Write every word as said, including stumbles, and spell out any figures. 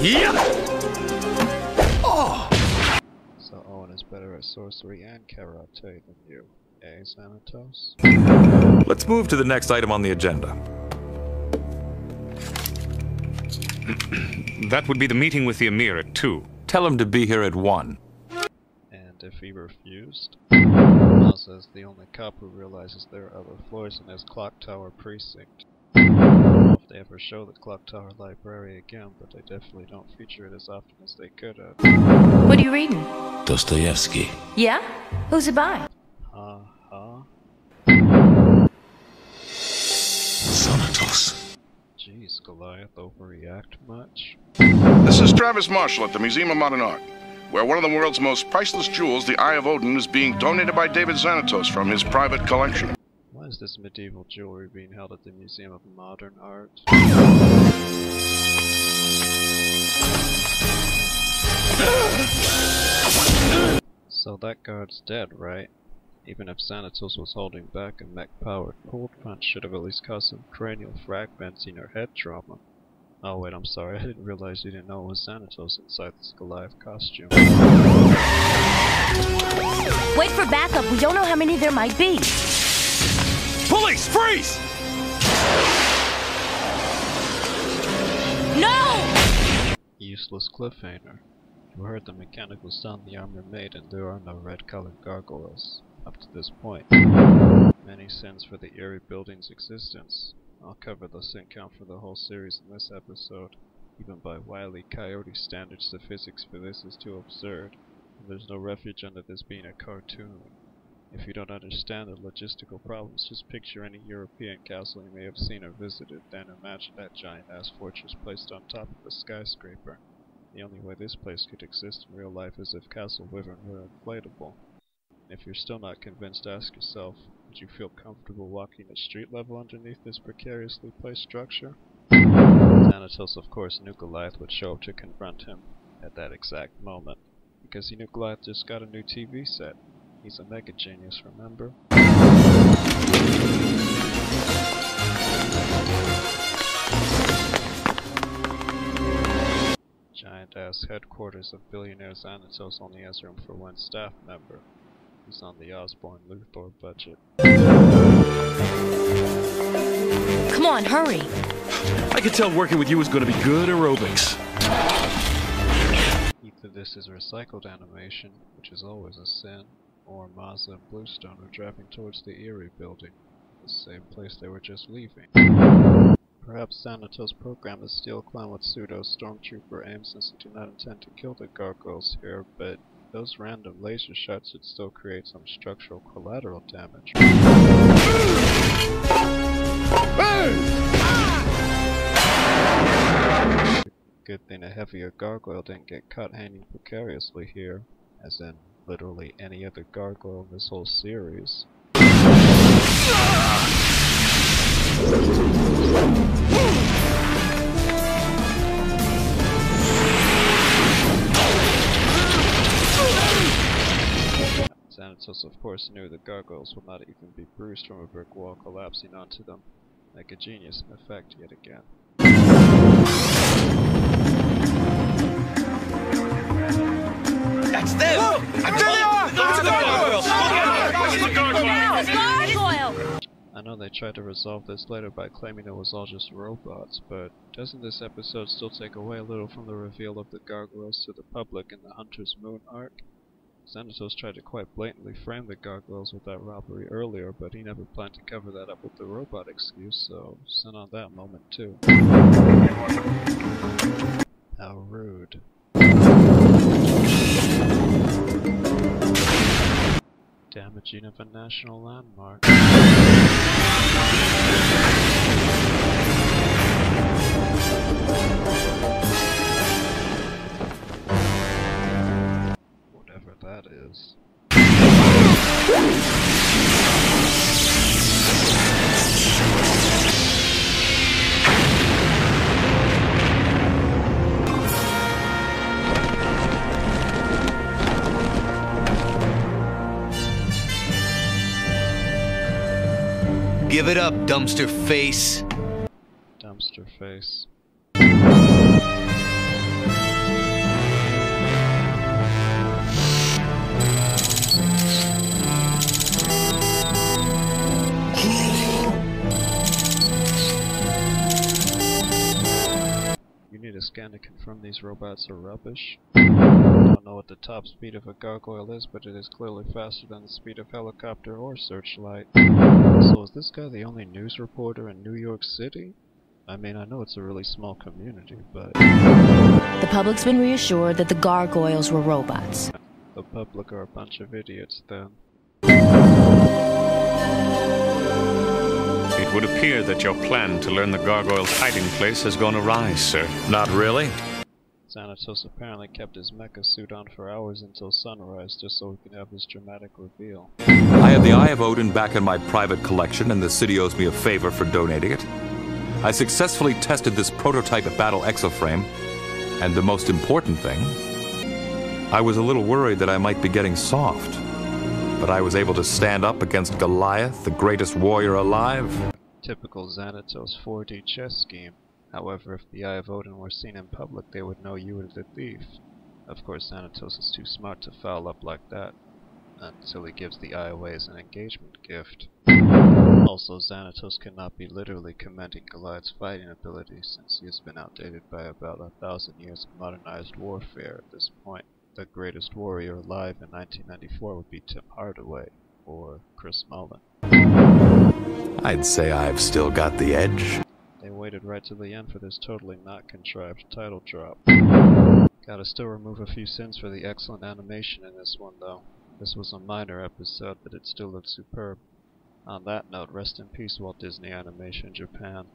Yep. Oh. So Owen is better at sorcery and karate than you, eh, Xanatos? Let's move to the next item on the agenda. That would be the meeting with the Emir at two. Tell him to be here at one. And if he refused? Maza is the only cop who realizes there are other floors in this clock tower precinct. I don't know if they ever show the clock tower library again, but they definitely don't feature it as often as they could have. What are you reading? Dostoevsky. Yeah? Who's it by? Uh huh. Xanatos. Jeez, Goliath, overreact much? This is Travis Marshall at the Museum of Modern Art, where one of the world's most priceless jewels, the Eye of Odin, is being donated by David Xanatos from his private collection. Why is this medieval jewelry being held at the Museum of Modern Art? So that guard's dead, right? Even if Xanatos was holding back, a mech-powered cold punch should have at least caused some cranial fragmenting or head trauma. Oh wait, I'm sorry, I didn't realize you didn't know it was Xanatos inside this Goliath costume. Wait for backup, we don't know how many there might be! Police, freeze! No! Useless cliffhanger. You heard the mechanical sound the armor made, and there are no red-colored gargoyles up to this point. Many sins for the Eyrie building's existence. I'll cover the sin count for the whole series in this episode. Even by Wile E. Coyote standards, the physics for this is too absurd, and there's no refuge under this being a cartoon. If you don't understand the logistical problems, just picture any European castle you may have seen or visited, then imagine that giant-ass fortress placed on top of a skyscraper. The only way this place could exist in real life is if Castle Wyvern were inflatable. If you're still not convinced, ask yourself, would you feel comfortable walking at street level underneath this precariously placed structure? Xanatos, of course, knew Goliath would show up to confront him at that exact moment, because he knew Goliath just got a new T V set. He's a mega genius, remember? Giant-ass headquarters of billionaire Xanatos only has room for one staff member. He's on the Osborne Luthor budget. Come on, hurry! I could tell working with you was going to be good aerobics. Either this is recycled animation, which is always a sin, or Maza and Bluestone are driving towards the Eyrie building, the same place they were just leaving. Perhaps Xanatos' program is still clown with pseudo-stormtrooper aim, since they do not intend to kill the gargoyles here, but those random laser shots would still create some structural collateral damage. Good thing a heavier gargoyle didn't get caught hanging precariously here, as in literally any other gargoyle in this whole series. Xanatos, of course, knew the gargoyles would not even be bruised from a brick wall collapsing onto them, like a genius in effect yet again. That's them! Look! There they are! Those are the gargoyles! Look out! Look at the gargoyle! I know they tried to resolve this later by claiming it was all just robots, but doesn't this episode still take away a little from the reveal of the gargoyles to the public in the Hunter's Moon arc? Xanatos tried to quite blatantly frame the gargoyles with that robbery earlier, but he never planned to cover that up with the robot excuse, so sin on that moment too. How rude. Damaging of a national landmark. That is. Give it up, dumpster face. Dumpster face. You need a scan to confirm these robots are rubbish. I don't know what the top speed of a gargoyle is, but it is clearly faster than the speed of helicopter or searchlight. So is this guy the only news reporter in New York City? I mean, I know it's a really small community, but... The public's been reassured that the gargoyles were robots. The public are a bunch of idiots, then. It would appear that your plan to learn the gargoyle's hiding place has gone awry, sir. Not really. Xanatos apparently kept his mecha suit on for hours until sunrise, just so we could have this dramatic reveal. I have the Eye of Odin back in my private collection, and the city owes me a favor for donating it. I successfully tested this prototype Battle ExoFrame, and the most important thing, I was a little worried that I might be getting soft, but I was able to stand up against Goliath, the greatest warrior alive. Typical Xanatos four D chess scheme. However, if the Eye of Odin were seen in public, they would know you were the thief. Of course, Xanatos is too smart to foul up like that, until he gives the Eye away as an engagement gift. Also, Xanatos cannot be literally commending Goliath's fighting ability, since he has been outdated by about a thousand years of modernized warfare at this point. The greatest warrior alive in nineteen ninety-four would be Tim Hardaway, or Chris Mullen. I'd say I've still got the edge. They waited right to the end for this totally not contrived title drop. Gotta still remove a few sins for the excellent animation in this one, though. This was a minor episode, but it still looked superb. On that note, rest in peace, Walt Disney Animation Japan.